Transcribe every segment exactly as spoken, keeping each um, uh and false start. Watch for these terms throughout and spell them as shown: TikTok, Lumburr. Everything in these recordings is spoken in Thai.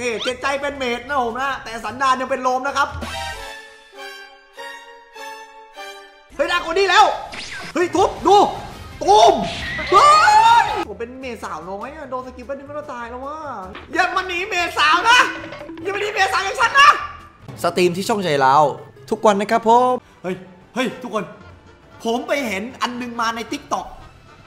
นี่เจ็ดใจเป็นเมจนะผมนะแต่สันดานยังเป็นโลมนะครับเฮ้ยดาคนนี้แล้วเฮ้ยทุบดูตูมผมเป็นเมสาวน้อยโดนสกิปเปอร์นี่ไม่ต้องตายแล้วว่าอย่ามาหนีเมสาวนะอย่ามาหนีเมสาวอย่างฉันนะสตรีมที่ช่องใจเราทุกวันนะครับผมเฮ้ยเฮ้ยทุกคนผมไปเห็นอันนึงมาใน ติ๊กต็อก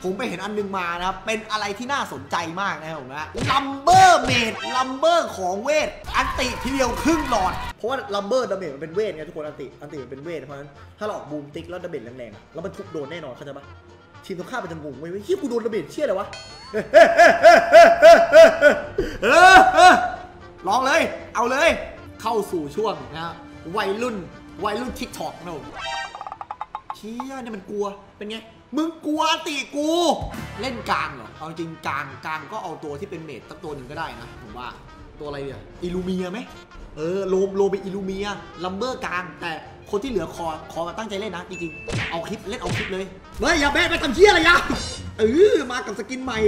ผมไปเห็นอันนึงมานะเป็นอะไรที่น่าสนใจมากนะครับผมนะลัมเบอร์เมดลัมเบอร์ของเวทอันติทีเดียวครึ่งหลอดเพราะว่าลัมเบอร์ดาเมจมันเป็นเวทไงทุกคนอันติอันติมันเป็นเวทเพราะฉะนั้นถ้าหลอกบูมติ๊กแล้วดาเมจแรงๆแล้วมันทุบโดนแน่นอนเข้าใจปะทีมตรงข้ามมันจะงงไว้เฮียกูโดนดาเมจเชี่ยเลยวะลองเลยเอาเลยเข้าสู่ช่วงนะวัยรุ่นวัยรุ่น ติ๊กต็อก นะผมเชี่ยเนี่ยมันกลัวเป็นไงมึงกลัวตีกูเล่นกลางเหรอเอาจริงกลางกลางก็เอาตัวที่เป็นเมจสักตัวหนึ่งก็ได้นะผมว่าตัวอะไรเนี่ยอิลูเมียไหมเออโลมโลมเป็นอิลูเมียลัมเบอร์กลางแต่คนที่เหลือคอคอมาตั้งใจเล่นนะจริงๆเอาคลิปเล่นเอาคลิปเลยเฮ้ยอย่าแบะไปทำเชี่ยอะไรยะเออมากับสกินใหม่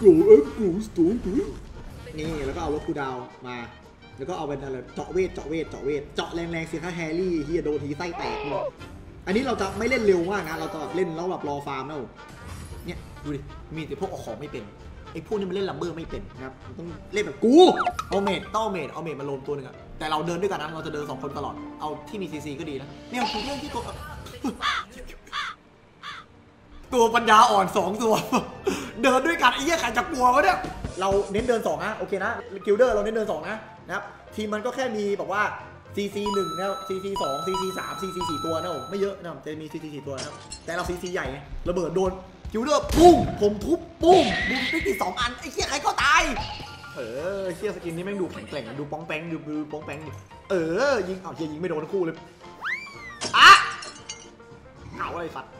กูเอ็กกูสตูนี่แล้วก็เอารถกูดาวมาแล้วก็เอาเป็นอะไรเจาะเวทเจาะเวทเจาะเวทเจาะแรงๆเสียค่าแฮร์รี่เฮียโดนทีไส้แตกเลยอันนี้เราจะไม่เล่นเร็วมากนะเราจะแบบเล่นแล้วแบบรอฟาร์มนะเนี่ยดูดิมีแต่พวกออกของไม่เป็นไอ้พวกนี้มันเล่นลัมเบอร์ไม่เป็นนะครับต้องเล่นแบบกูเอาเมดเต้าเมดเอาเมดมาลมตัวนึงอะแต่เราเดินด้วยกันนะเราจะเดินสองคนตลอดเอาที่มีซีซีก็ดีนะเนี่ยคือเรื่องที่ตัวตัวปัญญาอ่อนสองตัวเดินด้วยกันไอ้เหี้ยใครจะกลัววะเนี่ยเราเน้นเดินสองนะโอเคนะกิลเดอร์เราเน้นเดินสองนะนะครับทีมมันก็แค่มีแบบว่า ซี ซี หนึ่ง นะ ซี ซี สอง ซี ซี สาม ซี ซี สี่ตัวนะผมไม่เยอะนะจะมี ซี ซี สี่ตัวนะแต่เรา ซี ซี ใหญ่ระเบิดโดนกิลเดอร์ปุ้งผมทุบปุ้งบุ้มติ๊กที่สองอันไอ้เหี้ยใครก็ตายเออเชี่ยสกินนี้แม่งดูแข็งแกร่งดูป้องแป้งดูดูป้องแป้งดิเออยิงเอาเฮียยิงไม่โดนทั้งคู่เลยอะเอาอะไรสัตว์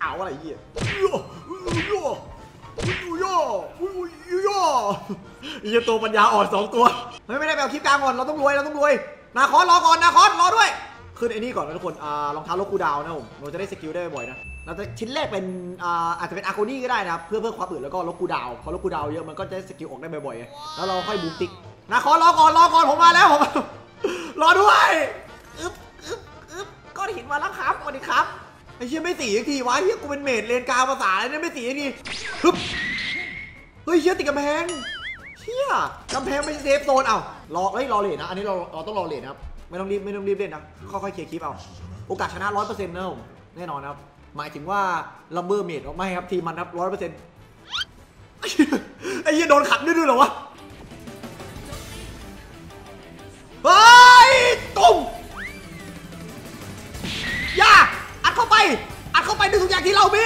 เอาอะไรเหี้ยไอ้เจ้าตัวปัญญาอ่อนสองตัวไม่ได้ไปเอาคลิปกลางก่อนเราต้องรวยเราต้องรวยนาคอนรอก่อนนาคอนรอด้วยขึ้นไอ้นี่ก่อนนะทุกคนรองเท้าลบคูดาวนะผมเราจะได้สกิลได้บ่อยนะเราจะชิ้นแรกเป็นอาจจะเป็นอาร์โคนี่ก็ได้นะครับเพื่อเพื่อความอื่นแล้วก็ลบคูดาวพอลบคูดาวเยอะมันก็จะได้สกิลออกได้บ่อยๆแล้วเราค่อยบูมติ๊กนาคอนรอก่อนรอก่อนผมมาแล้วผมรอด้วยอึ๊บอึ๊บอึ๊บก้อนหินมาแล้วครับสวัสดีครับไอ้เชี่ยไม่สีอีกทีวะเฮียกูเป็นเมดเลนกาภาษาอะไรเนี่ยไม่สีอีกทีฮึบเฮ้ยเชี่ยติดกำแพงเชี่ยกำแพงไม่เซฟโซนเอารอเฮ้ยรอเลทนะอันนี้เราเราต้องรอเลทนะครับไม่ต้องรีบไม่ต้องรีบเล่นนะค่อยๆเคลียร์คลิปเอาโอกาสชนะร้อยเปอร์เซ็นต์นะผมแน่นอนครับหมายถึงว่าลัมเบอร์เมดออกไม่ครับทีมมันครับร้อยเปอร์เซ็นต์ไอ้เชี่ยโดนขัดด้วยด้วยเหรอวะเฮ้ยตุ้มยาอัดเข้าไปอัดเข้าไปด้วยทุกอย่างที่เรามี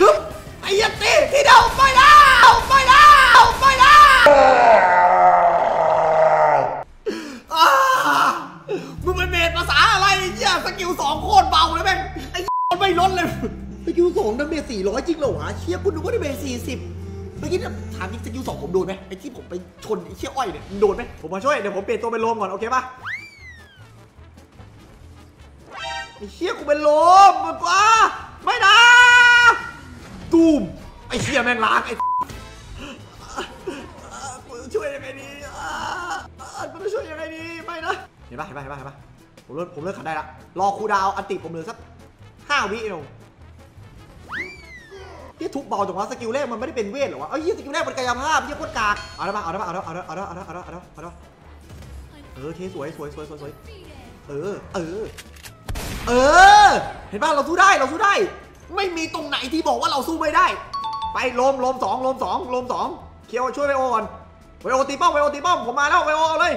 ฮึบไอ้เชี่ยตีที่เดาไปแล้วไปแล้วไปแล้วมึงเป็นเมดภาษาอะไรเชี่ยสกิลสองโคตรเบาเลยแม่งไอ้มันไม่ลดเลยสกิลสองดาเมจสี่ร้อยจริงเหรอวะเชี่ยคุณดูว่าดาเมจสี่สิบเมื่อกี้ถามจริงสกิลสองผมโดนไหมไอ้ที่ผมไปชนไอ้เชี่ยอ้อยเนี่ยโดนไหมผมมาช่วยเดี๋ยวผมเปลี่ยนตัวเป็นลมก่อนโอเคปะไอ้เชี่ยกูเป็นลมมันปะไม่นะตูมไอ้เชี่ยแม่งล้างไอ้ช่วยยังไงดีมันช่วยยังไงดีไม่นะเห็นปะเห็นปะเห็นปะเห็นปะผมเลิกผมเลิกขัดได้ละรอคูดาวอันติผมเหลือสักห้าวิเองที่ทุบเบาจังวะสกิลแรกมันไม่ได้เป็นเวทหรอวะเอ้ยสกิลแรกเป็นกายภาพยี่โคตรกากเอาได้ปะเอาได้ปะเอาได้เอาได้เอาได้เอาได้เอาได้เอาได้เอาได้เออเท่สวยสวยสวยสวยสวยเออเออเออเห็นปะเราสู้ได้เราสู้ได้ไม่มีตรงไหนที่บอกว่าเราสู้ไม่ได้ไปลมลมสองลมสองลมสองเคียวช่วยไปโอก่อนไปโอตีป้อมไปโอตีป้อมผมมาแล้วไปโอเอาเลย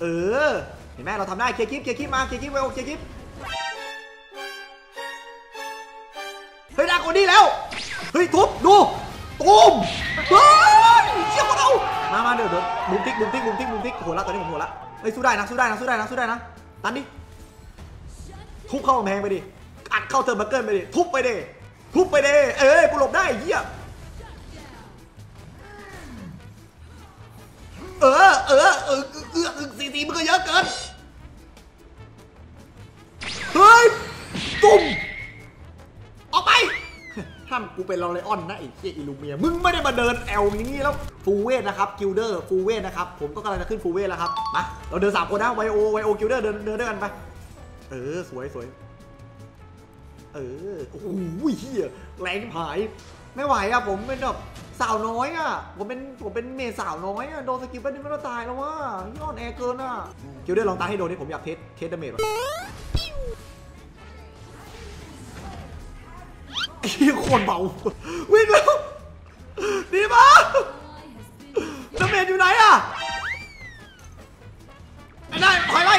เออเห็นไหมเราทำได้เคลียร์คลิปเคลียร์คลิปมาเคลียร์คลิปไปโอเคลียร์คลิปเฮ้ยดาคนนี้แล้วเฮ้ยทุบดูตูมเฮ้ยเชี่ยเรามามาเดี๋ยวเดี๋ยวบุ้มติ๊กบุ้มติ๊กบุ้มติ๊กบุ้มติ๊กโหละตอนนี้ผมโหละเฮ้ยสู้ได้นะสู้ได้นะสู้ได้นะสู้ได้นะตันดิทุบเข้ากำแพงไปดิอัดเข้าเทอร์บักเกิลไปดิทุบไปดิทุบไปดิเอ้ยกูหลบได้เหี้ยเออเออเออเออสีสีมันก็เยอะเกินเฮ้ยตุ้มออกไป ถ้ากูเป็นลอเรออนนะไอ้เหี้ยอิลูเมียมึงไม่ได้มาเดินแอลอย่างนี้แล้วฟูเวทนะครับกิลเดอร์ฟูเวทนะครับผมก็กำลังจะขึ้นฟูเวทแล้วครับมาเราเดินสามคนนะไวโอไวโอกิลเดอร์เดินเดินด้วยกันไปเออสวยสวยเออโอ้ยเหี้ยแรงหายไม่ไหวอะผมเป็นแบบสาวน้อยอะผมเป็นผมเป็นเมสาวน้อยอะโดนสกิลไปนี่มันก็ตายแล้วว่ะยอดแอร์เกินอะกิลเดอร์ลองตายให้โดนนี่ผมอยากเทสเทสดาเมจโคตรเบาวิ่งแล้วดีมากดาเมจอยู่ไหนอะไอ้นายถอยไป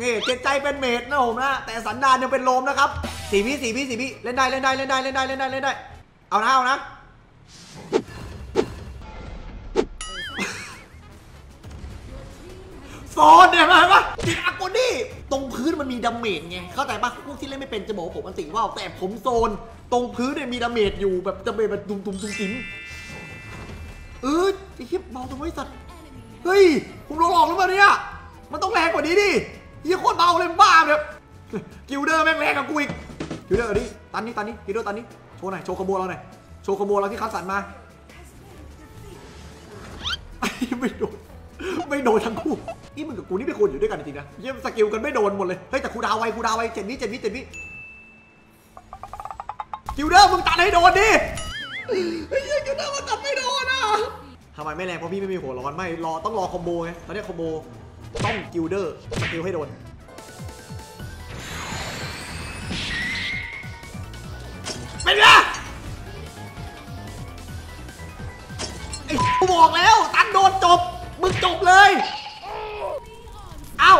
นี่เจ็บใจเป็นเมจนะผมนะแต่สันดานยังเป็นลมนะครับสี่พี่สี่พี่สี่พี่เล่นได้เล่นได้เล่นได้เล่นได้เล่นได้เล่นได้เอานะเอานะโซนเนี่ยมาปะติดอากอนี่ตรงพื้นมันมีดาเมจไงเข้าใจปะพวกที่เล่นไม่เป็นจะบอกผมอันติว่าแต่ผมโซนตรงพื้นเนี่ยมีดาเมจอยู่แบบดาเมจแบบตุ่มตุ่มตุ่มติ่มเออไอ้เหี้ยเบาตัวไอ้สัตว์เฮ้ยผมลองลองแล้วมาเนี่ยมันต้องแรงกว่านี้ดิเหี้ยโคตรเบาเลยบ้าแบบกิลเดอร์แม่งแรงกับกูอีกกิลเดอร์ดิตันนี้ตันนี้กิลเดอร์ตันนี้โชว์หน่อยโชว์ขบวนเราหน่อยโชว์ขบวนเราที่คัดสรรมาไม่โดนไม่โดนทั้งคู่นี่มึงกับกูนี่ไม่ควรอยู่ด้วยกันจริงนะเยี่ยมสกิลกันไม่โดนหมดเลยเฮ้ยแต่ครูดาวไวครูดาวไวเจ็ดวิเจ็ดวิเจ็ดวิกิลเดอร์มึงตัดให้โดนดิไอ้เหี้ยกิลเดอร์มันตัดไม่โดนอ่ะทำไมไม่แรงเพราะพี่ไม่มีหัวร้อนไม่รอต้องรอคอมโบไงตอนนี้คอมโบต้องกิลเดอร์สกิลให้โดนเป็นไงไอ้กูบอกแล้วตันโดนจบมึงจบเลยเอ้า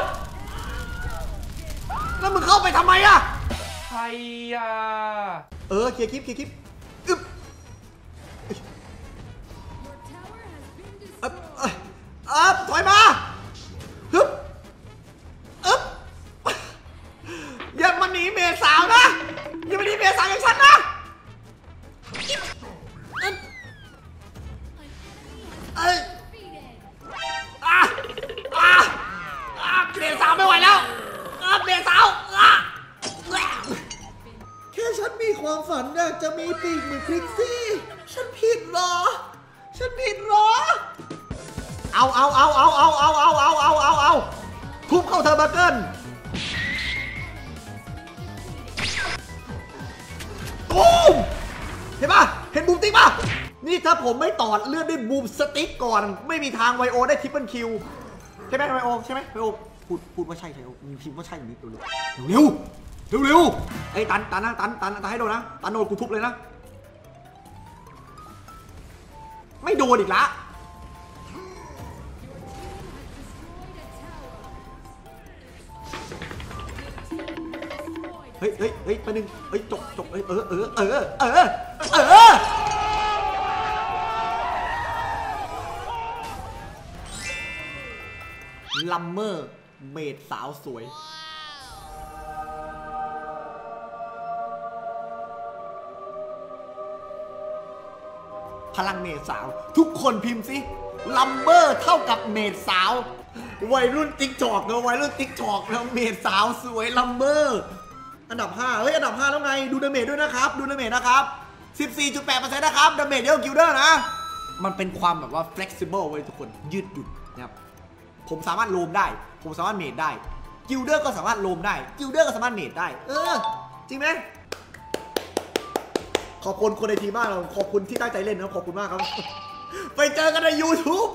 แล้วมึงเข้าไปทำไมอะใครอะเออเคลียร์คลิปเคลียร์คลิปอึ๊บอึ๊บอึ๊บถอยมาฮึบอึ๊บอย่ามาหนีเมสาวนะอย่ามาหนีเมสาวอย่างฉันนะเอ้ยอ่ะอ่ะอ่ะเมสาวไม่ไหวแล้วอ่ะเมสาวอ่ะแค่ฉันมีความฝันน่ะจะมีปีกเหมือนพริกซี่ฉันผิดเหรอฉันผิดเหรอเอาเอาเอาเอาเอาเอาเอาเอาเอาเอาเอาทุบเข้าเธอมาเกินบูมเห็นปะเห็นบูมติ๊กปะนี่ถ้าผมไม่ตอดเลือดด้วยบูมสติ๊กก่อนไม่มีทางไวโอได้ทริปเปิลคิวใช่ไหมไวโอใช่ไหมไวโอพูดพูดว่าใช่ไวโอมีพิมพ์ว่าใช่อยู่นิดเดียวเร็วเร็วเร็วไอ้ตันตันนะตันตันตันให้โดนนะตันโดนกูทุบเลยนะไม่โดนอีกละเฮ้ยเฮ้ยเฮ้ยไปหนึ่งเฮ้ยจบจบเออเออเออเออเออเออลัมเมอร์เมดสาวสวยพลังเมดสาวทุกคนพิมพ์สิลัมเบอร์เท่ากับเมดสาววัยรุ่นติ๊กจอกนะวัยรุ่นติ๊กจอกนะเมดสาวสวยลัมเบอร์อันดับห้าเฮ้ยอันดับห้าแล้วไงดูดาเมจด้วยนะครับดูดาเมจนะครับ สิบสี่จุดแปดเปอร์เซ็นต์ นะครับดาเมจเยอะกิลเดอร์นะมันเป็นความแบบว่า flexible เว้ยทุกคนยืดหยุ่นนะครับผมสามารถโลมได้ผมสามารถเมจได้กิลเดอร์ก็สามารถโลมได้กิลเดอร์ก็สามารถเมจได้เออจริงไหมขอบคุณคนในทีมมากเราขอบคุณที่ตั้งใจเล่นนะขอบคุณมากครับไปเจอกันใน ยูทูบ